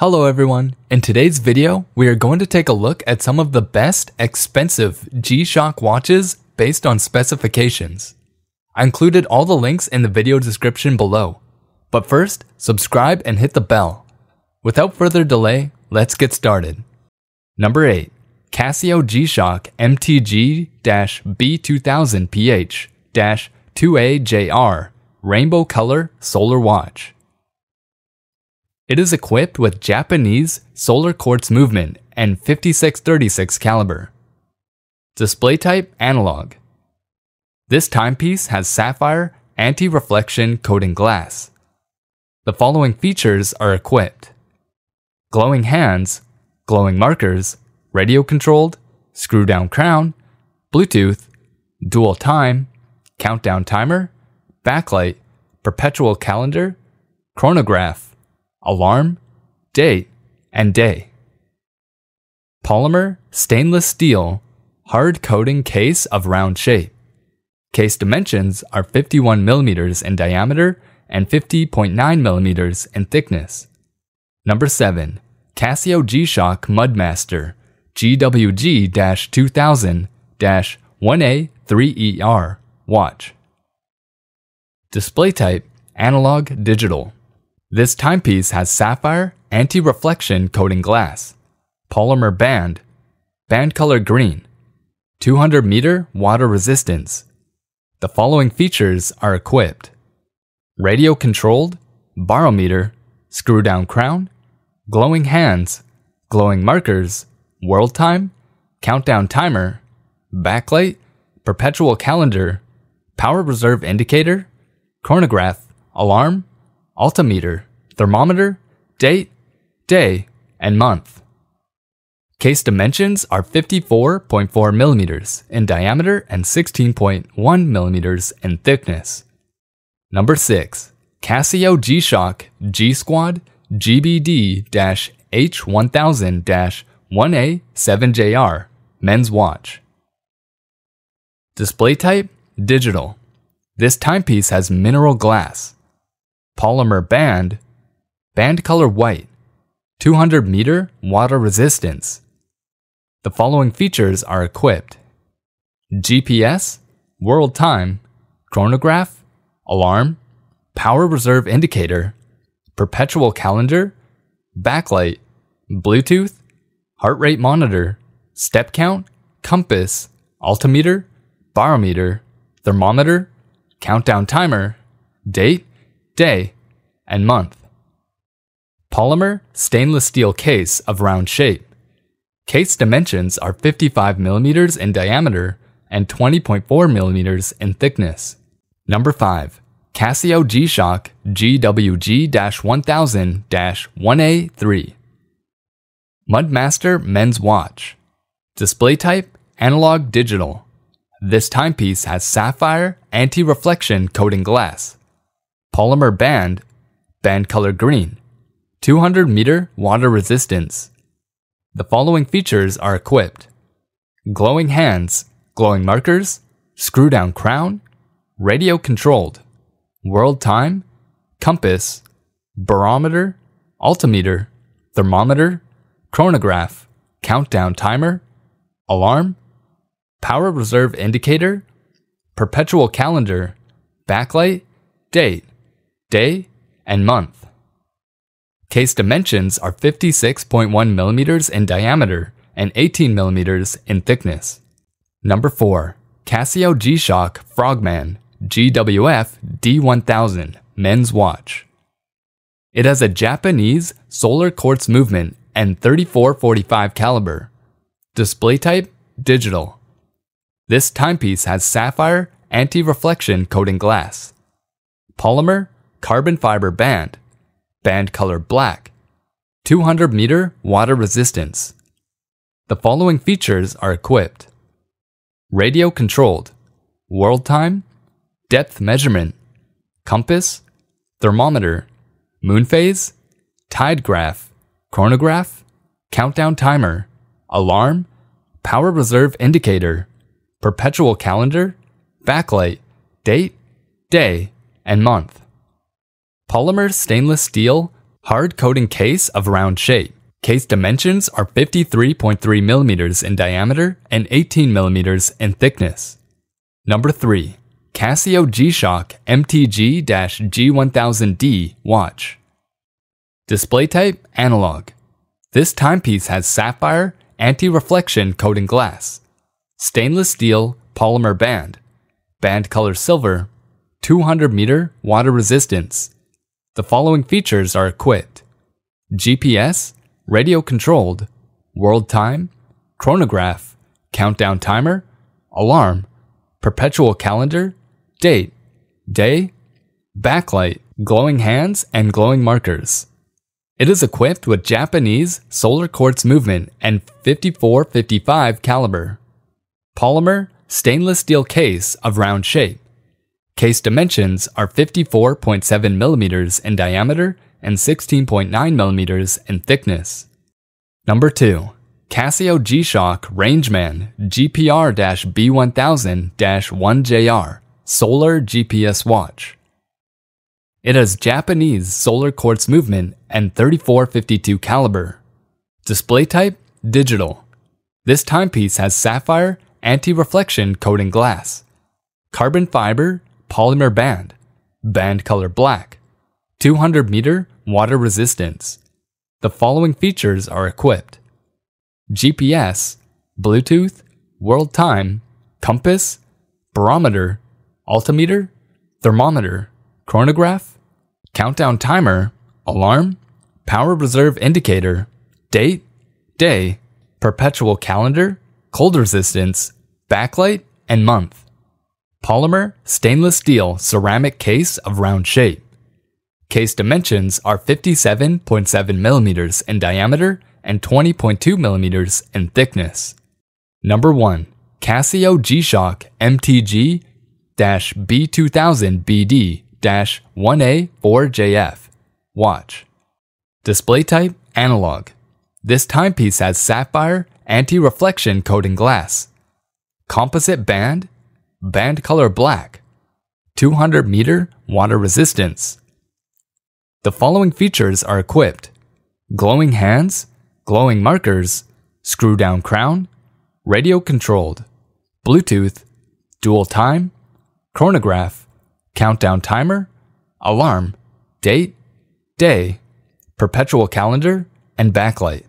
Hello everyone, in today's video, we are going to take a look at some of the best expensive G-Shock watches based on specifications. I included all the links in the video description below, but first, subscribe and hit the bell. Without further delay, let's get started. Number 8. Casio G-Shock MTG-B2000PH-2AJR Rainbow Color Solar Watch. It is equipped with Japanese solar quartz movement and 56/36 caliber. Display type analog. This timepiece has sapphire anti-reflection coating glass. The following features are equipped: glowing hands, glowing markers, radio controlled, screw down crown, Bluetooth, dual time, countdown timer, backlight, perpetual calendar, chronograph, alarm, date, and day. Polymer, stainless steel, hard coating case of round shape. Case dimensions are 51 mm in diameter and 50.9 mm in thickness. Number 7. Casio G-Shock Mudmaster GWG-2000-1A3ER watch. Display type analog digital. This timepiece has sapphire anti-reflection coating glass, polymer band, band color green, 200-meter water resistance. The following features are equipped: radio-controlled, barometer, screw-down crown, glowing hands, glowing markers, world time, countdown timer, backlight, perpetual calendar, power reserve indicator, chronograph, alarm, altimeter, thermometer, date, day, and month. Case dimensions are 54.4 mm in diameter and 16.1 mm in thickness. Number 6. Casio G-Shock G-Squad GBD-H1000-1A7JR men's watch. Display type digital. This timepiece has mineral glass, polymer band, band color white, 200-meter water resistance. The following features are equipped: GPS, world time, chronograph, alarm, power reserve indicator, perpetual calendar, backlight, Bluetooth, heart rate monitor, step count, compass, altimeter, barometer, thermometer, countdown timer, date, day, and month. Polymer stainless steel case of round shape. Case dimensions are 55 mm in diameter and 20.4 mm in thickness. Number 5. Casio G-Shock GWG-1000-1A3. Mudmaster men's watch. Display type analog digital. This timepiece has sapphire anti-reflection coating glass, polymer band, band color green, 200-meter water resistance. The following features are equipped: glowing hands, glowing markers, screw-down crown, radio-controlled, world time, compass, barometer, altimeter, thermometer, chronograph, countdown timer, alarm, power reserve indicator, perpetual calendar, backlight, date, day, and month. Case dimensions are 56.1 mm in diameter and 18 mm in thickness. Number 4. Casio G-Shock Frogman GWF-D1000 men's watch. It has a Japanese solar quartz movement and 34/45 caliber. Display type digital. This timepiece has sapphire anti-reflection coating glass, polymer carbon fiber band, band color black, 200-meter water resistance. The following features are equipped: radio controlled, world time, depth measurement, compass, thermometer, moon phase, tide graph, chronograph, countdown timer, alarm, power reserve indicator, perpetual calendar, backlight, date, day, and month. Polymer stainless steel hard coating case of round shape. Case dimensions are 53.3 mm in diameter and 18 mm in thickness. Number 3. Casio G-Shock MTG-G1000D watch. Display type analog. This timepiece has sapphire, anti-reflection coating glass, stainless steel polymer band, band color silver, 200 meter water resistance. The following features are equipped: GPS, radio controlled, world time, chronograph, countdown timer, alarm, perpetual calendar, date, day, backlight, glowing hands, and glowing markers. It is equipped with Japanese solar quartz movement and 54-55 caliber. Polymer, stainless steel case of round shape. Case dimensions are 54.7 mm in diameter and 16.9 mm in thickness. Number 2. Casio G-Shock Rangeman GPR-B1000-1JR Solar GPS Watch. It has Japanese solar quartz movement and 34-52 caliber. Display type digital. This timepiece has sapphire, anti-reflection coating glass, carbon fiber, polymer band, band color black, 200 meter water resistance. The following features are equipped: GPS, Bluetooth, world time, compass, barometer, altimeter, thermometer, chronograph, countdown timer, alarm, power reserve indicator, date, day, perpetual calendar, cold resistance, backlight, and month. Polymer, stainless steel, ceramic case of round shape. Case dimensions are 57.7 mm in diameter and 20.2 mm in thickness. Number 1. Casio G-Shock MTG-B2000BD-1A4JF watch. Display type analog. This timepiece has sapphire, anti-reflection coating glass, composite band, band color black, 200 meter water resistance. The following features are equipped: glowing hands, glowing markers, screw down crown, radio controlled, Bluetooth, dual time, chronograph, countdown timer, alarm, date, day, perpetual calendar, and backlight.